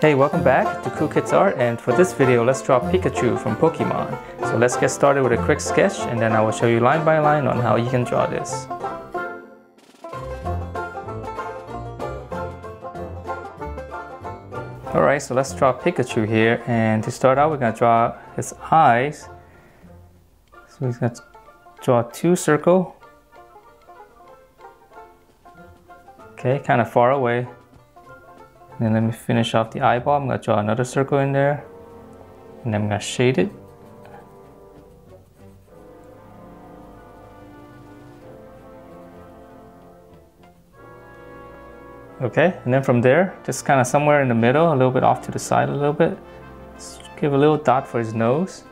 Hey, welcome back to Cool Kids Art, and for this video let's draw Pikachu from Pokemon. So let's get started with a quick sketch, and then I will show you line by line on how you can draw this. Alright, so let's draw Pikachu here, and to start out we're going to draw his eyes. So we're going to draw two circles. Okay, kind of far away. And then let me finish off the eyeball. I'm going to draw another circle in there. And I'm going to shade it. Okay, and then from there, just kind of somewhere in the middle, a little bit off to the side a little bit. Just give a little dot for his nose.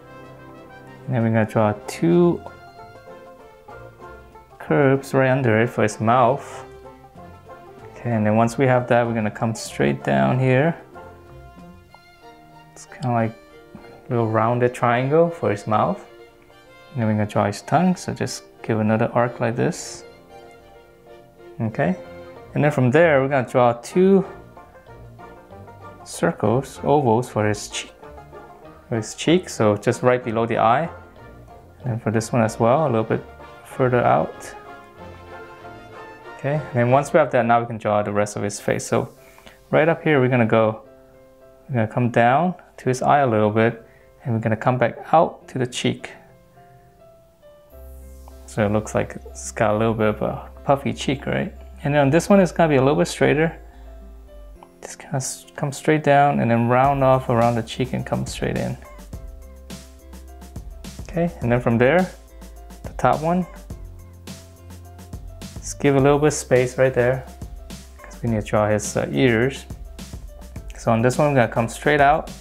And then we're going to draw two curves right under it for his mouth. Okay, and then once we have that, we're going to come straight down here. It's kind of like a little rounded triangle for his mouth. And then we're going to draw his tongue, so just give another arc like this. Okay, and then from there, we're going to draw two circles, ovals for his cheek. So just right below the eye. And for this one as well, a little bit further out. Okay, and then once we have that, now we can draw the rest of his face. So right up here, we're gonna come down to his eye a little bit, and we're gonna come back out to the cheek. So it looks like it's got a little bit of a puffy cheek, right? And then on this one, it's gonna be a little bit straighter. Just kind of come straight down and then round off around the cheek and come straight in. Okay, and then from there, the top one, give a little bit of space right there because we need to draw his ears. So on this one, I'm going to come straight out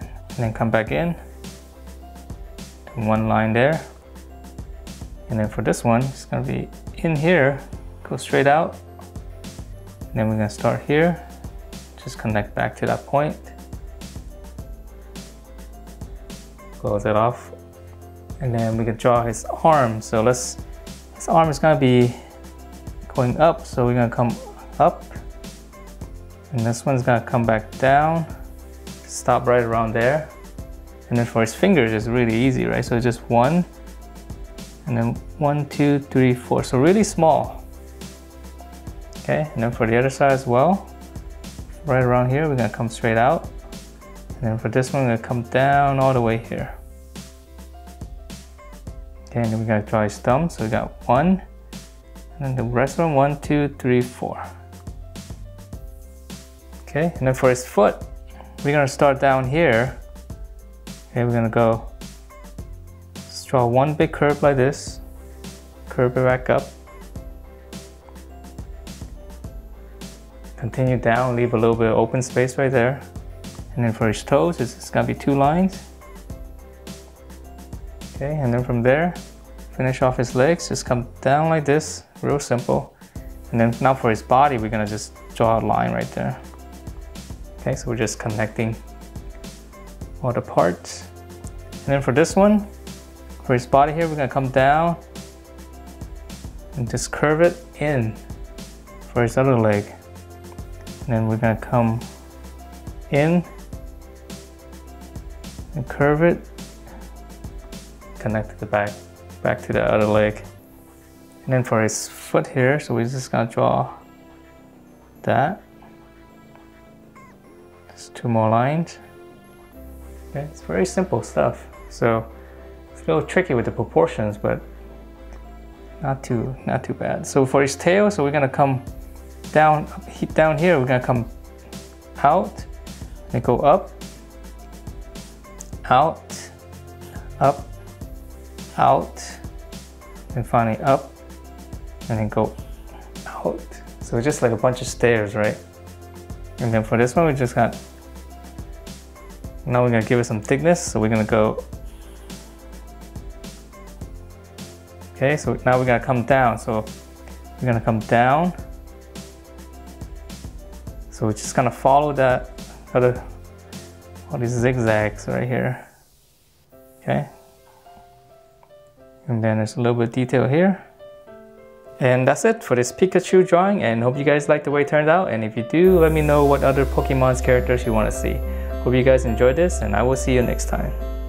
and then come back in. And one line there. And then for this one, it's going to be in here, go straight out. And then we're going to start here, just connect back to that point. Close it off. And then we can draw his arm. So let's This arm is going to be going up, so we're going to come up, and this one's going to come back down, stop right around there. And then for his fingers, it's really easy, right? So just one, and then 1, 2, 3, 4, so really small. Okay, and then for the other side as well, right around here, we're going to come straight out, and then for this one, we're going to come down all the way here. Okay, and then we're going to draw his thumb, so we got one, and then the rest of them, 1, 2, 3, 4. Okay, and then for his foot, we're going to start down here. Okay, we're going to go, just draw one big curve like this, curve it back up. Continue down, leave a little bit of open space right there. And then for his toes, it's going to be two lines. Okay, and then from there, finish off his legs, just come down like this, real simple. And then now for his body, we're gonna just draw a line right there. Okay, so we're just connecting all the parts. And then for this one, for his body here, we're gonna come down and just curve it in for his other leg. And then we're gonna come in and curve it, connect to the back to the other leg. And then for his foot here, so we're just gonna draw that. Just two more lines. Okay, it's very simple stuff. So it's a little tricky with the proportions, but not too bad. So for his tail, so we're gonna come down here. We're gonna come out and go up, out, up, out, and finally up, and then go out. So it's just like a bunch of stairs, right? And then for this one, we just got, now we're gonna give it some thickness, so we're gonna go, okay, so now we're gonna come down, so we're gonna come down, so we're just gonna follow that other, all these zigzags right here. Okay, and then there's a little bit of detail here. And that's it for this Pikachu drawing, and hope you guys like the way it turned out, and if you do, let me know what other Pokemon's characters you want to see. Hope you guys enjoyed this, and I will see you next time.